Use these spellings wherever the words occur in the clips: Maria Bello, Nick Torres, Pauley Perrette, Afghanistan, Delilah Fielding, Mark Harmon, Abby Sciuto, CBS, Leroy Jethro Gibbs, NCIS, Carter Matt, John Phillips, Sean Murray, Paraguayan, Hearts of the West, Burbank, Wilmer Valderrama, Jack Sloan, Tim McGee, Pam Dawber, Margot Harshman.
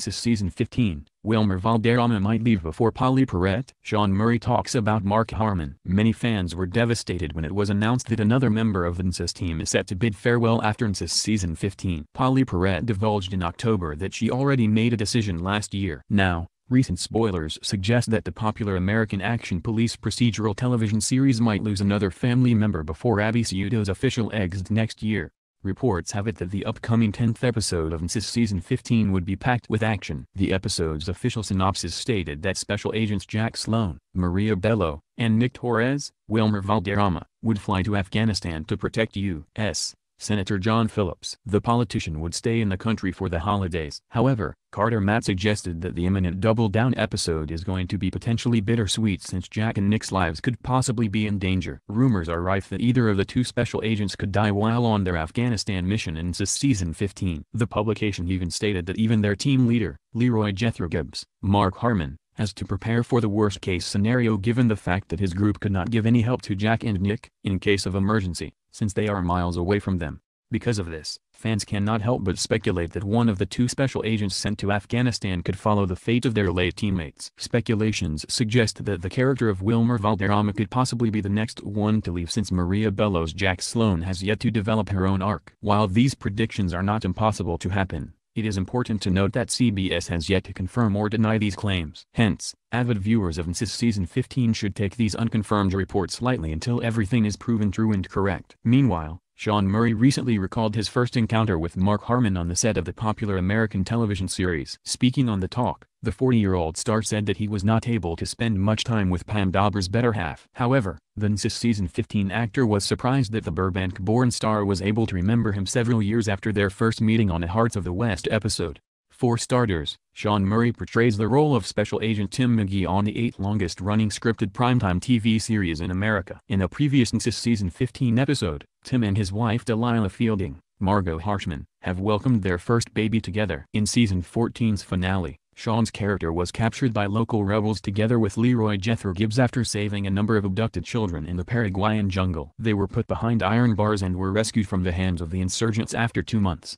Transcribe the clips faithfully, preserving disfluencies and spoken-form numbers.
N C I S Season fifteen, Wilmer Valderrama might leave before Pauley Perrette. Sean Murray talks about Mark Harmon. Many fans were devastated when it was announced that another member of the N C I S team is set to bid farewell after N C I S Season fifteen. Pauley Perrette divulged in October that she already made a decision last year. Now, recent spoilers suggest that the popular American Action Police procedural television series might lose another family member before Abby Sciuto's official exit next year. Reports have it that the upcoming tenth episode of N C I S Season fifteen would be packed with action. The episode's official synopsis stated that Special Agents Jack Sloan, Maria Bello, and Nick Torres, Wilmer Valderrama, would fly to Afghanistan to protect U S Senator John Phillips. The politician would stay in the country for the holidays. However, Carter Matt suggested that the imminent Double Down episode is going to be potentially bittersweet since Jack and Nick's lives could possibly be in danger. Rumors are rife that either of the two special agents could die while on their Afghanistan mission in N C I S Season fifteen. The publication even stated that even their team leader, Leroy Jethro Gibbs, Mark Harmon, as to prepare for the worst-case scenario given the fact that his group could not give any help to Jack and Nick, in case of emergency, since they are miles away from them. Because of this, fans cannot help but speculate that one of the two special agents sent to Afghanistan could follow the fate of their late teammates. Speculations suggest that the character of Wilmer Valderrama could possibly be the next one to leave since Maria Bello's Jack Sloan has yet to develop her own arc. While these predictions are not impossible to happen, it is important to note that C B S has yet to confirm or deny these claims. Hence, avid viewers of N C I S Season fifteen should take these unconfirmed reports lightly until everything is proven true and correct. Meanwhile, Sean Murray recently recalled his first encounter with Mark Harmon on the set of the popular American television series. Speaking on The Talk, the forty-year-old star said that he was not able to spend much time with Pam Dawber's better half. However, the N C I S Season fifteen actor was surprised that the Burbank-born star was able to remember him several years after their first meeting on a Hearts of the West episode. For starters, Sean Murray portrays the role of Special Agent Tim McGee on the eighth longest-running scripted primetime T V series in America. In a previous N C I S Season fifteen episode, Tim and his wife Delilah Fielding, Margot Harshman, have welcomed their first baby together. In Season fourteen's finale, Sean's character was captured by local rebels together with Leroy Jethro Gibbs after saving a number of abducted children in the Paraguayan jungle. They were put behind iron bars and were rescued from the hands of the insurgents after two months.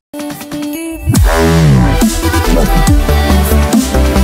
We'll be right back.